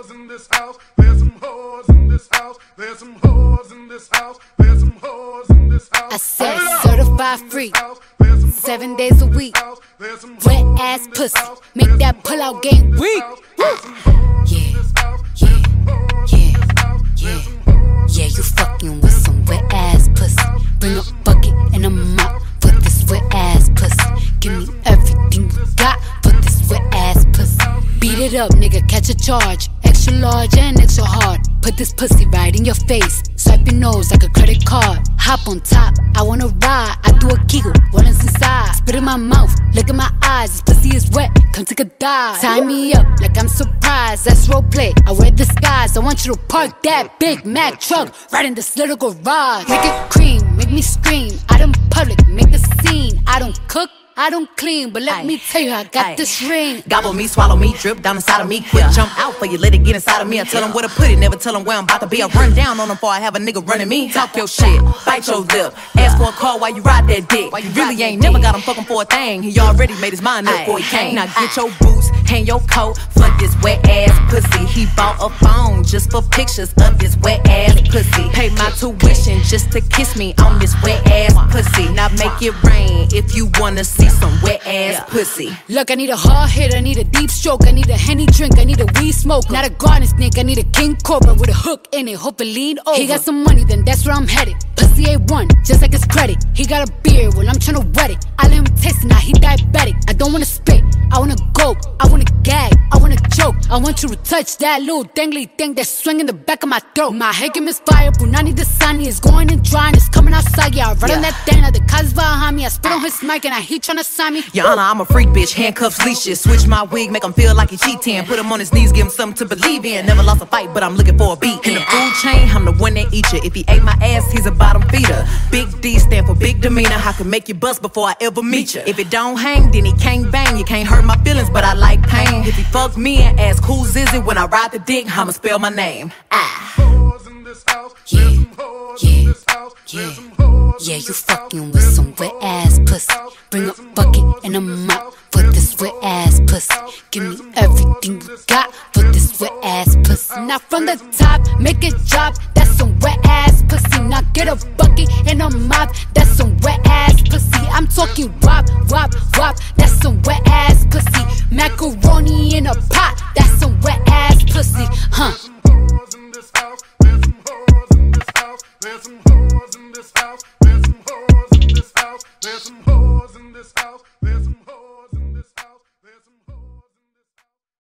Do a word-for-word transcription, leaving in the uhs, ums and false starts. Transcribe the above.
whores in this house. There's some whores in this house. There's some whores in this house. There's some whores in this house. I said certified freak, seven days a week. Wet ass pussy, make that pull out game weak. Yeah, yeah, yeah, yeah. Yeah, you fucking with some wet ass pussy. Bring a bucket and a mop for this wet ass pussy. Give me everything you got for this wet ass pussy. Beat it up, nigga, catch a charge. Extra large and extra hard. Put this pussy right in your face. Swipe your nose like a credit card. Hop on top, I wanna ride. I do a kegel, wallets inside. Spit in my mouth, look in my eyes. This pussy is wet, come take a dive. Tie me up like I'm surprised. That's roleplay, I wear disguise. I want you to park that Big Mac truck right in this little garage. Make it cream, make me scream. Out in public, make a scene. I don't cook, I don't clean, but let Aye. me tell you, I got Aye. this ring. Gobble me, swallow me, drip down inside of me. Quick jump out for you, let it get inside of me. I tell them where to put it, never tell them where I'm about to be. I run down on them before I have a nigga running me. Talk your shit, bite your lip. Ask for a call while you ride that dick. You really ain't never got him fucking for a thing. He already made his mind up before he came. Now get your boots, hang your coat, fuck this wet ass pussy. He bought a phone just for pictures of this wet ass pussy. Pay my tuition just to kiss me on this wet ass pussy. Now make it rain if you wanna see some wet ass yeah. pussy. Look, I need a hard hit, I need a deep stroke, I need a Henny drink, I need a weed smoke. Not a garden snake, I need a king cobra with a hook in it, hope it lean over. He got some money, then that's where I'm headed. Pussy A one, just like his credit. He got a beard, well I'm tryna wet it. I let him taste it, now he diabetic. I don't wanna spit, I wanna go, I wanna gag, I wanna choke. I want you to touch that little dangly thing that's swinging the back of my throat. My head game is fire, Brunani Dasani is going and drying, it's coming outside, yeah. I run yeah. on that thing, now the cause behind me. I spit on his mic and I heat tryna sign me. Your Honor, I'm a freak bitch, handcuffs, leashes. Switch my wig, make him feel like he cheating. Put him on his knees, give him something to believe in. Never lost a fight, but I'm looking for a beat. In the food chain, I'm the one that eat you. If he ate my ass, he's a bottom feeder. Big D stand for big demeanor. I can make you bust before I ever meet you. If it don't hang, then he can't bang. You can't hurt my feelings, but I like pain. If he fuck me and ask who's is it, when I ride the dick, I'ma spell my name. Ah. Yeah, yeah, yeah. Yeah, you fucking with some wet ass pussy. Bring a bucket and a mop for this wet ass pussy. Give me everything you got for this wet ass pussy. Now from the top, make it drop. That's some wet ass pussy. Now get a bucket and a mop. That's some wet ass pussy. I'm talking W A P, W A P, W A P. That's some wet ass pussy. Macaroni in a pot.